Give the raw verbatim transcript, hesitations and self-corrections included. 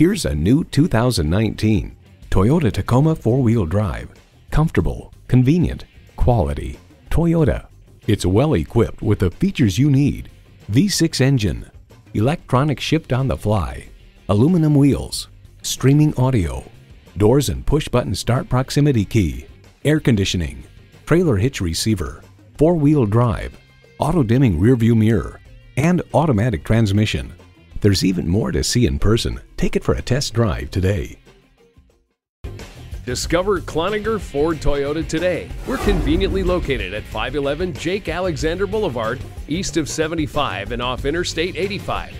Here's a new two thousand nineteen Toyota Tacoma four-wheel drive. Comfortable, convenient, quality. Toyota. It's well equipped with the features you need. V six engine, electronic shift on the fly, aluminum wheels, streaming audio, doors and push-button start proximity key, air conditioning, trailer hitch receiver, four-wheel drive, auto-dimming rearview mirror, and automatic transmission. There's even more to see in person. Take it for a test drive today. Discover Cloninger Ford Toyota today. We're conveniently located at five eleven Jake Alexander Boulevard, east of seventy-five and off Interstate eighty-five.